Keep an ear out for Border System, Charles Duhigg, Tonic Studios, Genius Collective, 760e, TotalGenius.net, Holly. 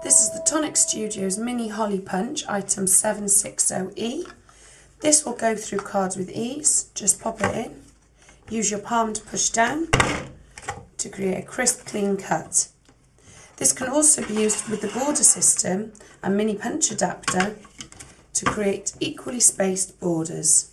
This is the Tonic Studios Mini Holly Punch, item 760e. This will go through cards with ease. Just pop it in. Use your palm to push down to create a crisp, clean cut. This can also be used with the border system and mini punch adapter to create equally spaced borders.